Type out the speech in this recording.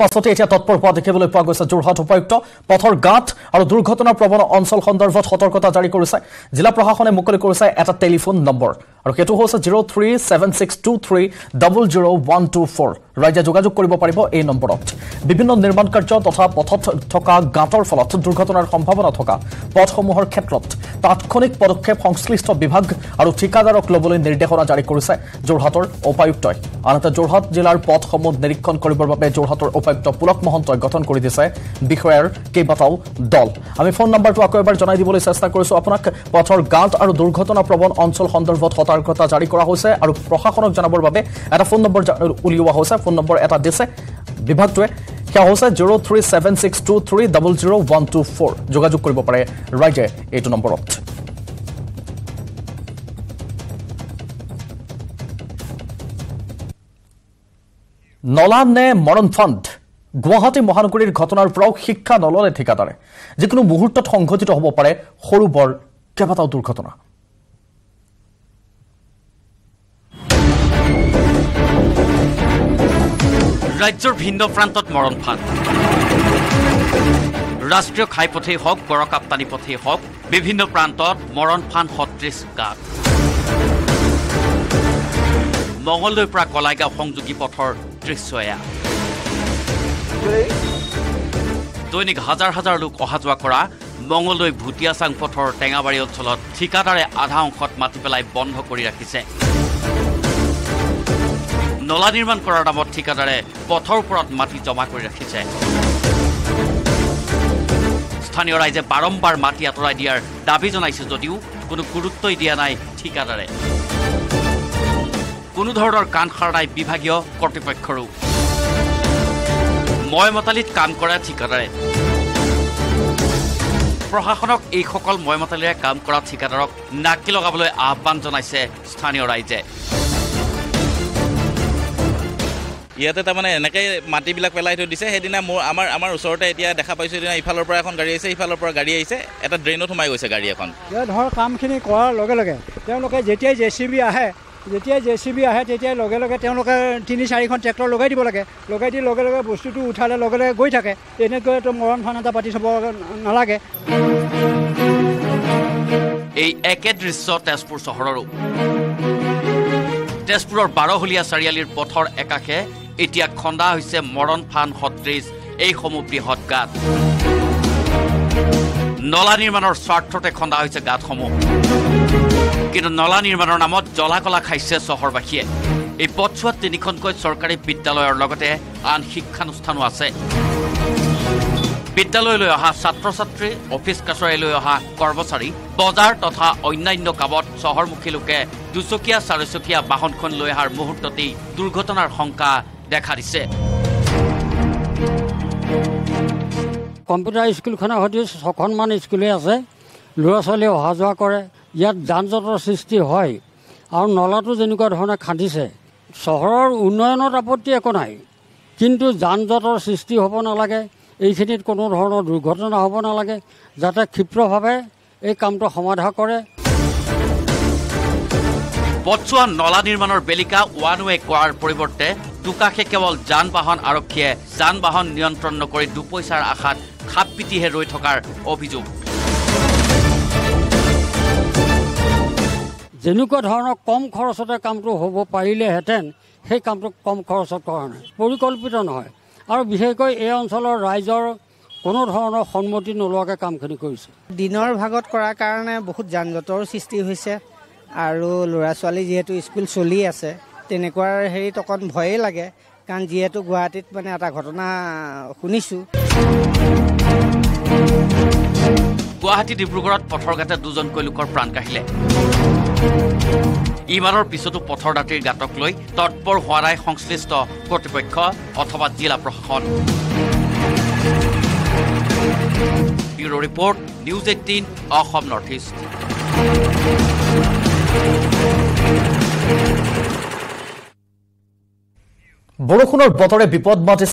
পাছতে এতিয়া তৎপৰ হোৱা দেখিবলৈ পোৱা গৈছে যোৰহাট উপায়ুক্ত পথৰ গাঁত আৰু দুৰ্ঘটনা প্ৰৱণ অঞ্চল সন্দৰ্ভত সতৰ্কতা জাৰি কৰিছে জিলা প্ৰশাসনে মুকলি কৰিছে এটা টেলিফোন নম্বৰ আৰু কেটো হৈছে 037623000124 ৰাজ্য যোগাযোগ কৰিব পাৰিব এই নম্বৰত বিভিন্ন নিৰ্মাণ কাৰ্য তথা পথত থকা গাঁতৰ ফলত দুৰ্ঘটনাৰ সম্ভাৱনা থকা পথসমূহৰ ক্ষেত্ৰত তাৎক্ষণিক পদক্ষেপ সংশ্লিষ্ট বিভাগ আৰু ঠিকাদাৰক লবলৈ নিৰ্দেশনা জাৰি কৰিছে যোৰহাটৰ উপায়ুক্তই আনহাতে যোৰহাট জিলাৰ পথসমূহ নিৰীক্ষণ কৰিবৰ বাবে যোৰহাট उपायुक्त पुलक महंत गठन कर विषयर केबाटाओ दल आम फोन नम्बर तो आको एबार जनाई दिबोले चेष्टा करिसु आपनाक पथर गाँत और दुर्घटना प्रवण अंचल सन्दर्भत सतर्कता जारी करा होइसे और प्रशासनक जानाबर बारे एटा फोन नम्बर उलिया होइसे फोन नम्बर एटा दिसे विभागटोए क्या होइसे 037623000124 जोगाजोग करिब पारे राइजे एटु नम्बरत नलान ने मरण फंड गुवाहाटी महानगरीर घटनार पराओ शिक्षा नलले ठिकादारे जिकोनो मुहूर्तत संघटित हब पारे सरू बर केबाटाओ दुर्घटना राज्यर भिन्न प्रान्तत मरण फांड राष्ट्रीय घाईपथे हक बरकाप्तानी पथे हक विभिन्न प्रान्तत मरण फांड हत्रिस गाँव मंगलदय प्रा कलागाँव संयोगी पथर दृश्य दैनिक हजार हजार लोक अहा जा मंगलदय भूटियाचांग पथर टेंगाबाड़ी अंचल ठिकादारे आधा अंशत माटी पेलाय बंध कर राखिसे नला निर्माण करार नामत ठिकादारे पथर ऊपर माटी जमा कर राखिसे स्थानीय राइजे बारम्बार माटी आतराय दियार दाबी जनाइसे जदिओ कोनो गुरुत्वই দিয়া নাই ठिकादारे কোনো ধৰণৰ কাণ খাৰ নাই বিভাগীয় কৰ্তৃপক্ষৰো ময়মতালিত কাম কৰা ঠিকাদাৰে প্ৰশাসনক এই সকল ময়মতালিৰে কাম কৰা ঠিকাদাৰক নাকি লগাবলৈ আহ্বান জনাইছে স্থানীয় ৰাইজে ইয়াতে তাৰমানে এনেকৈ মাটিবিলাক পেলাই থৈ দিছে হেদিনা আমাৰ ওচৰতে এতিয়া দেখা পাইছো দিনা ইফালৰ পৰা এখন গাড়ী আহিছে ইফালৰ পৰা গাড়ী আহিছে এটা ড্ৰেইনত সোমাই গৈছে গাড়ী এখন যে ধৰ কামখিনি কৰাৰ লগে লগে তেওঁলোকে যেতিয়া জেচিবি আহে যেতিয়া জেচিবি আহে তেতিয়া লগে লগে তেওঁলোকে ৩-৪খন ট্ৰেক্টৰ লগাই দিব লাগে লগাই দি লগে লগে বস্তুটো উঠালে লগে লগে গৈ থাকে এনেকৈ তো মৰণ ফান এটা পাতি চব নালাগে এই একে দৃশ্য তেজপুৰ চহৰৰো তেজপুৰৰ বাৰহলীয়া চাৰিআলিৰ পথৰ একাষে এতিয়া খন্দা হৈছে মৰণ ফান সদৃশ এই সমূহ বৃহৎ গাঁত নলা নিৰ্মাণৰ স্বাৰ্থতে খন্দা হৈছে গাঁতসমূহ কিন্তু নলা নিৰ্মাণৰ নামত জলাকলা খাইছে চহৰবাসীয়ে এই পথছোৱাত ৩খনকৈ চৰকাৰী বিদ্যালয়ৰ লগতে আন শিক্ষানুষ্ঠানো আছে বিদ্যালয়লৈ অহা ছাত্ৰ ছাত্ৰী অফিচ কাছাৰীলৈ অহা কৰ্মচাৰী বজাৰ তথা অন্যান্য কামত চহৰমুখী লোকে দুচকীয়া চাৰিচকীয়া বাহনখন লৈ অহাৰ মুহূৰ্ততেই দুৰ্ঘটনাৰ শংকা দেখা দিছে কম্পিউটাৰ স্কুলখনৰ সৈতে ৬খনমান স্কুলে আছে ল'ৰা ছোৱালীয়ে অহা যোৱা কৰে ইয়াত যান জঁটৰ সৃষ্টি হয় আৰু নলাটো যেনেকুৱা ধৰণে খান্দিছে চহৰৰ উন্নয়নত আপত্তি একো নাই কিন্তু যান জঁটৰ সৃষ্টি হ'ব নালাগে এইখিনিত কোনো ধৰণৰ দুৰ্ঘটনা হ'ব নালাগে যাতে ক্ষীপ্ৰভাৱে এই কামটো সমাধা কৰে পথছোৱা নলা নিৰ্মাণৰ বেলিকা ওৱান ৱে কৰাৰ পৰিৱৰ্তে দুকাষে কেৱল যান বাহন আৰক্ষীয়ে যান বাহন নিয়ন্ত্ৰণ নকৰি দুপইচাৰ আশাত খাপ পিটিহে ৰৈ থকাৰ অভিযোগ যেনেকুৱা ধৰণৰ কম খৰচতে কামটো হ'ব পাৰিলেহেঁতেন সেই কামটো কম খৰচত কৰা নাই পৰিকল্পিত নহয় আৰু বিশেষকৈ এই অঞ্চলৰ ৰাইজৰ কোনো ধৰণৰ সন্মতি নোলোৱাকৈ কামখিনি কৰিছে দিনৰ ভাগত কৰাৰ কাৰণে বহুত যান জঁটৰ সৃষ্টি হৈছে আৰু ল'ৰা ছোৱালী যেহেতু স্কুল চলি আছে তেনেকুৱা হেৰি তকন ভয়ে লাগে কাৰণ যেহেতু গুৱাহাটীত মানে এটা ঘটনা শুনিছোঁ গুৱাহাটী ডিব্ৰুগড়ত পথৰ গাঁতে দুজনকৈ লোকৰ প্ৰাণ কাঢ়িলে ইমানৰ পিছতো পথৰ দাঁতিৰ গাঁতক লৈ তৎপৰ হোৱা নাই সংশ্লিষ্ট কৰ্তৃপক্ষ অথবা জিলা প্ৰশাসন bureau report news 18 Assam north east বৰষুণৰ বতৰে বিপদ মাতিছে